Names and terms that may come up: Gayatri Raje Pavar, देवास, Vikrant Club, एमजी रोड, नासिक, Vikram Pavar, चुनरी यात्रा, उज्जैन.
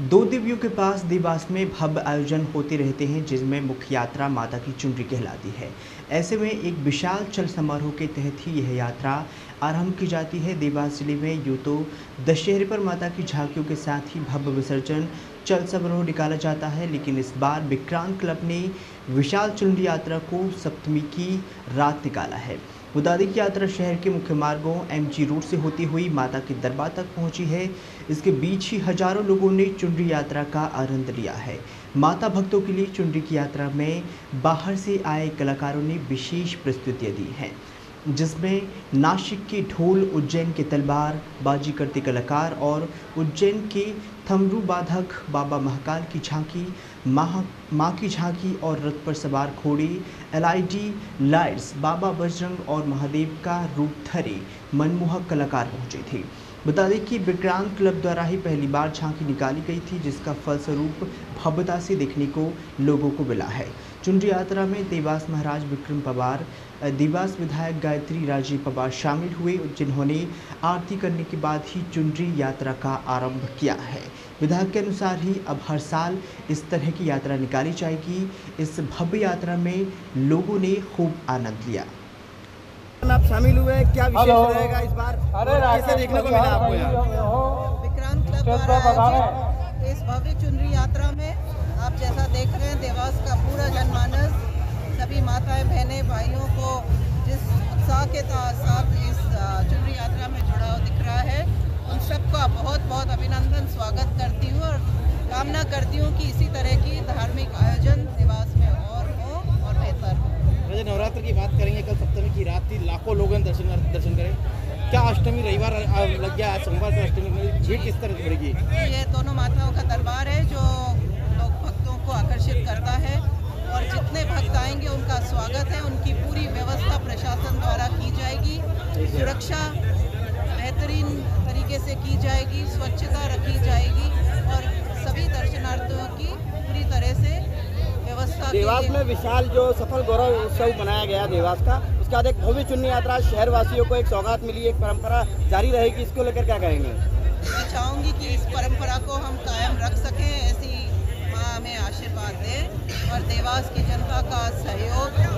दो देवियों के पास देवास में भव्य आयोजन होते रहते हैं, जिसमें मुख्य यात्रा माता की चुनरी कहलाती है। ऐसे में एक विशाल चल समारोह के तहत ही यह यात्रा आरंभ की जाती है। देवास जिले में यूँ तो दशहरे पर माता की झांकियों के साथ ही भव्य विसर्जन चल समारोह निकाला जाता है, लेकिन इस बार विक्रांत क्लब ने विशाल चुनरी यात्रा को सप्तमी की रात निकाला है। बता दें कि यात्रा शहर के मुख्य मार्गों एमजी रोड से होती हुई माता के दरबार तक पहुंची है। इसके बीच ही हजारों लोगों ने चुनरी यात्रा का आनंद लिया है। माता भक्तों के लिए चुनरी की यात्रा में बाहर से आए कलाकारों ने विशेष प्रस्तुतियां दी हैं, जिसमें नासिक के ढोल, उज्जैन के तलवार बाजी करते कलाकार और उज्जैन के थमरू बाधक, बाबा महाकाल की झांकी, माँ की झांकी और रथ पर सवार घोड़े, एलईडी लाइट्स, बाबा बजरंग और महादेव का रूप धरे मनमोहक कलाकार पहुंचे थे। बता दें कि विक्रांत क्लब द्वारा ही पहली बार झांकी निकाली गई थी, जिसका फलस्वरूप भव्यता से देखने को लोगों को मिला है। चुनरी यात्रा में देवास महाराज विक्रम पवार, देवास विधायक गायत्री राजे पवार शामिल हुए, जिन्होंने आरती करने के बाद ही चुनरी यात्रा का आरंभ किया है। विधायक के अनुसार ही अब हर साल इस तरह की यात्रा निकाली जाएगी। इस भव्य यात्रा में लोगों ने खूब आनंद लिया। आप शामिल हुए, क्या विशेष रहेगा इस बार, कैसे देखने को मिला आपको यहाँ? विक्रांत क्लब द्वारा इस भव्य चुनरी यात्रा में आप जैसा देख रहे हैं, देवास का पूरा जनमानस, सभी माताएं, बहनें, भाइयों को जिस उत्साह के साथ इस चुनरी यात्रा में जुड़ा हुआ दिख रहा है, उन सबका बहुत बहुत अभिनंदन, स्वागत करती हूँ और कामना करती हूँ कि इसी तरह की धार्मिक आयोजन देवास में और हो और बेहतर हो। नवरात्र की बात करेंगे, कल सप्तमी की रात थी, लाखों लोग दर्शन करें। क्या अष्टमी रविवार लग गया, आज सोमवार से अष्टमी में भीड़ किस तरह बढ़ेगी? ये दोनों माताओं का दरबार है जो लोग भक्तों को आकर्षित करता है और जितने भक्त आएंगे उनका स्वागत है। उनकी पूरी व्यवस्था प्रशासन द्वारा की जाएगी, सुरक्षा बेहतरीन तरीके से की जाएगी, स्वच्छता रखी जाएगी और सभी दर्शनार्थियों की पूरी तरह से व्यवस्था। देवास में विशाल जो सफल गौरव उत्सव मनाया गया देवास का, उसका एक भव्य चुनरी यात्रा शहरवासियों को एक सौगात मिली, एक परंपरा जारी रहेगी, इसको लेकर क्या कहेंगे? मैं चाहूँगी कि इस परंपरा को हम कायम रख सकें, ऐसी माँ हमें आशीर्वाद दें और देवास की जनता का सहयोग